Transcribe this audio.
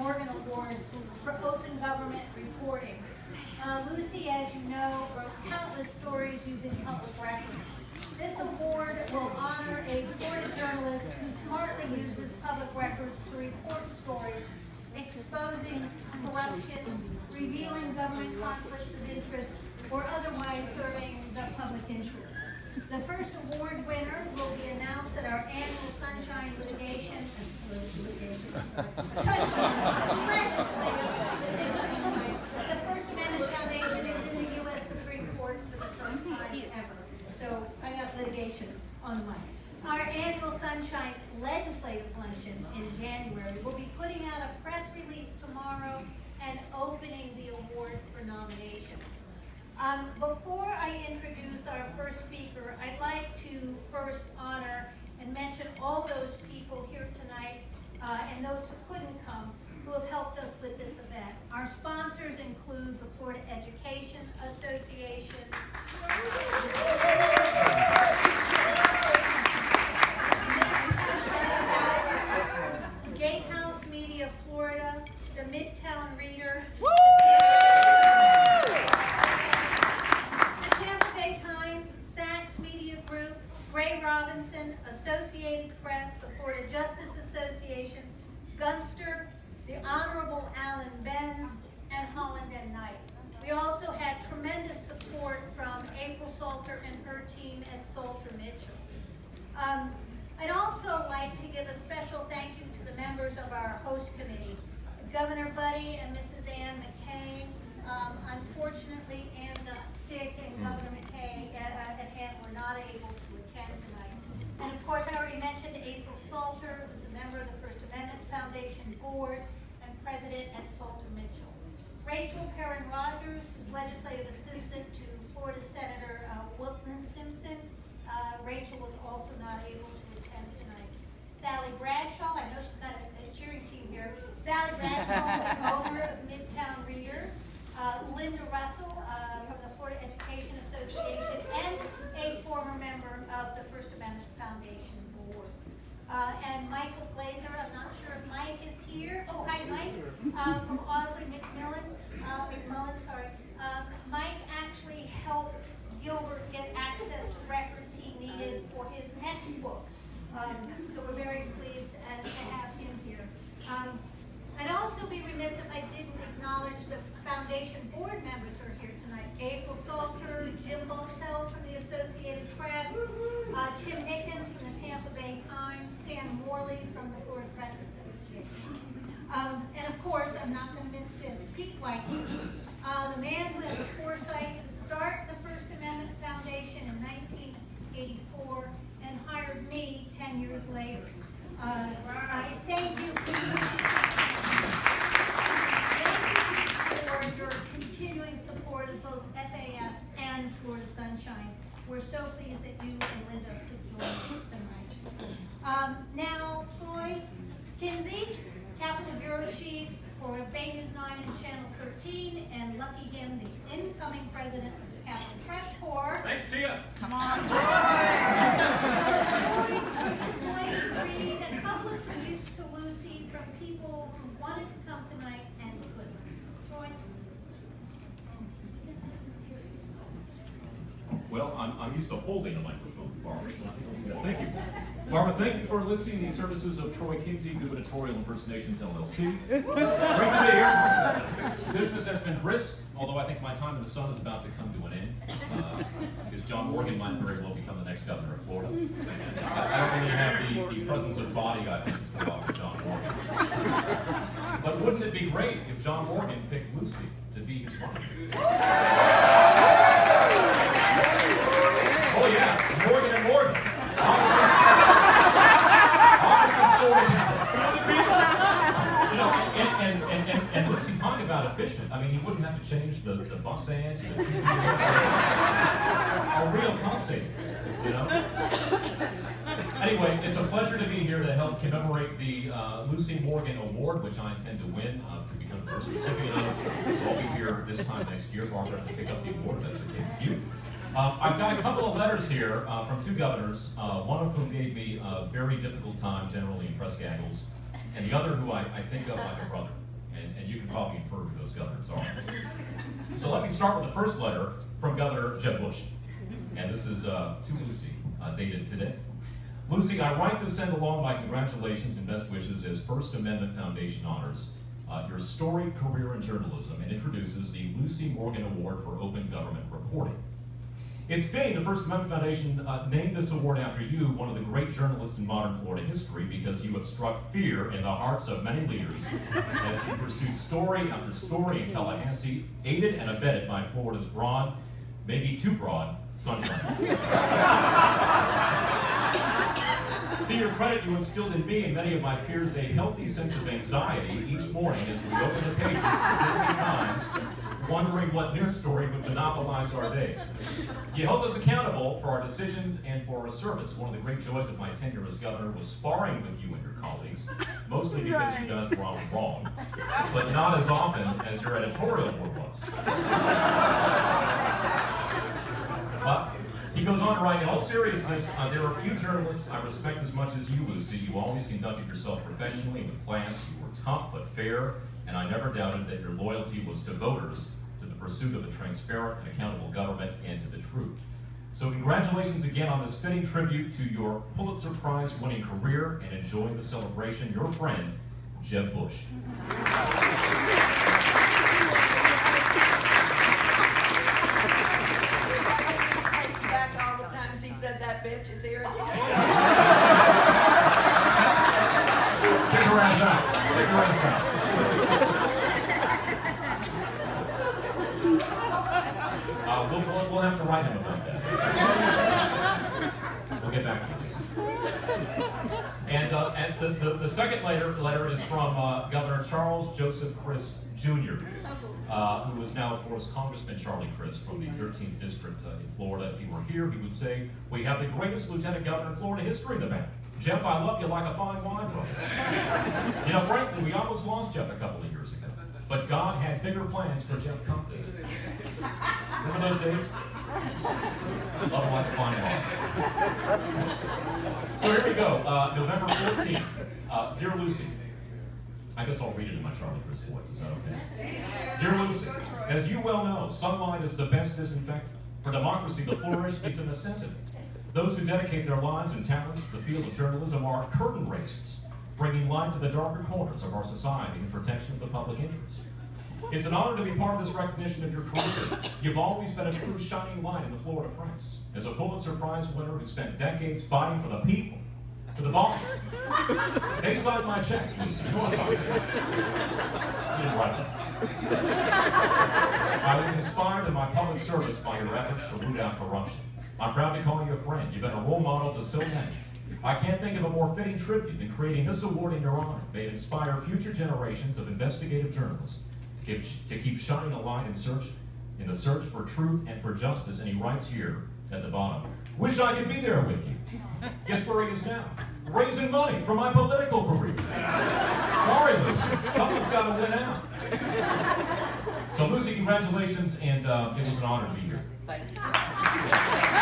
Morgan Award for Open Government Reporting. Lucy, as you know, wrote countless stories using public records. This award will honor a Florida journalist who smartly uses public records to report stories exposing corruption, revealing government conflicts of interest, or otherwise serving the public interest. The first award winner will be announced at our annual Sunshine Litigation. The First Amendment Foundation is in the U.S. Supreme Court for the first time ever. So I got litigation on mine. Our annual Sunshine Legislative Luncheon in January. We'll be putting out a press release tomorrow and opening the award for nominations. Before I introduce our first speaker, I'd like to first honor and mention all those people here tonight and those who couldn't come who have helped us with this event. Our sponsors include the Florida Education Association, Gatehouse Media Florida, the Midtown Reader, Associated Press, the Florida Justice Association, Gunster, the Honorable Alan Benz, and Holland and Knight. We also had tremendous support from April Salter and her team at Salter Mitchell. I'd also like to give a special thank you to the members of our host committee, Governor Buddy and Mrs. Ann McCain. Unfortunately, Ann got sick and Governor McCain and Ann were not able to attend tonight. And of course, I already mentioned April Salter, who's a member of the First Amendment Foundation Board and president at Salter Mitchell. Rachel Perrin Rogers, who's legislative assistant to Florida Senator Woodland Simpson. Rachel was also not able to attend tonight. Sally Bradshaw, I know she's got a cheering team here. Sally Bradshaw, owner of Midtown Reader. Linda Russell from the Florida Education Association and a former member of the First Amendment Foundation Board. And Michael Glazer, I'm not sure if Mike is here. Oh, hi, Mike, from Ausley McMillan. Mike actually helped Gilbert get access to records he needed for his next book. So we're very pleased to have him here. I'd also be remiss if I didn't acknowledge the Foundation board members who are here tonight. April Salter, Jim Buxell from the Associated Press, Tim Nickens from the Tampa Bay Times, Sam Morley from the Florida Press Association. And of course, I'm not going to miss this, Pete White, the man who had the foresight to start the First Amendment Foundation in 1984 and hired me 10 years later. I thank you, Pete. Thank you for your continuing support of both FAF and Florida Sunshine. We're so pleased that you and Linda could join us tonight. Now, Troy Kinsey, Capitol Bureau Chief for Bay News 9 and Channel 13, and lucky him, the incoming president of the Capital Press Corps. Thanks, Tia. Come on, Troy. Troy is going to read a couple of tributes to Lucy from people who wanted to come tonight and couldn't. Troy? Well, I'm used to holding a microphone, Barbara. Thank you, Barbara. Thank you for enlisting the services of Troy Kinsey, Gubernatorial Impersonations, LLC. Great to be here. Business has been brisk, although I think my time in the sun is about to come to an end, because John Morgan might very well become the next governor of Florida. I don't really have the presence of body, I think, for John Morgan. But wouldn't it be great if John Morgan picked Lucy to be his running? Oh yeah, Morgan and Morgan. And Lucy, talking about efficient. I mean, you wouldn't have to change the bus stands, the TV. Or real cost savings, you know? Anyway, it's a pleasure to be here to help commemorate the Lucy Morgan Award, which I intend to win to become the first recipient of. So I'll be here this time next year. Barbara to pick up the award, if that's okay with you. I've got a couple of letters here from two governors, one of whom gave me a very difficult time generally in press gaggles, and the other who I think of like a brother. and you can probably infer who those governors are. So let me start with the first letter from Governor Jeb Bush. And this is to Lucy, dated today. Lucy, I write to send along my congratulations and best wishes as First Amendment Foundation honors your storied career in journalism and introduces the Lucy Morgan Award for Open Government Reporting. It's fitting the First Amendment Foundation named this award after you, one of the great journalists in modern Florida history, because you have struck fear in the hearts of many leaders as you pursued story after story in Tallahassee, aided and abetted by Florida's broad, maybe too broad, sunshine. To your credit, you instilled in me and many of my peers a healthy sense of anxiety each morning as we open the pages of Pacific Times, wondering what news story would monopolize our day. You held us accountable for our decisions and for our service. One of the great joys of my tenure as governor was sparring with you and your colleagues, mostly because you guys were all wrong, but not as often as your editorial work was. He goes on to write, in all seriousness, there are few journalists I respect as much as you, Lucy. You always conducted yourself professionally with class. You were tough but fair, and I never doubted that your loyalty was to voters, to the pursuit of a transparent and accountable government, and to the truth. So congratulations again on this fitting tribute to your Pulitzer Prize winning career, and enjoy the celebration. Your friend, Jeb Bush. Bitch is here again. Kick her ass out. Kick her ass out. We'll have to write him about that. We'll get back to you, Lucy. And the second letter is from Governor Charles Joseph Crist Jr., who is now, of course, Congressman Charlie Crist from the 13th District in Florida. If he were here, he would say, we have the greatest lieutenant governor in Florida history in the bank. Jeff, I love you like a fine wine brother. You know, frankly, we almost lost Jeff a couple of years ago, but God had bigger plans for Jeff Compton. Remember those days? Love like a fine wine. So here we go, November 14th. Dear Lucy, I guess I'll read it in my Charlie Crist voice, is that okay? Dear Lucy, as you well know, sunlight is the best disinfectant. For democracy to flourish, it's a necessity. Those who dedicate their lives and talents to the field of journalism are curtain raisers, bringing light to the darker corners of our society in protection of the public interest. It's an honor to be part of this recognition of your career. You've always been a true shining light in the Florida press. As a Pulitzer Prize winner who spent decades fighting for the people, to the boss. They signed my check, Lucy. You want to talk about that? You didn't write that. I was inspired in my public service by your efforts to root out corruption. I'm proud to call you a friend. You've been a role model to so many. I can't think of a more fitting tribute than creating this award in your honor. May it inspire future generations of investigative journalists to keep shining a light in the search for truth and for justice. And he writes here at the bottom, wish I could be there with you. Guess where he is now? Raising money for my political career. Sorry, Lucy. Someone's got to win out. So, Lucy, congratulations, and it was an honor to be here. Thank you.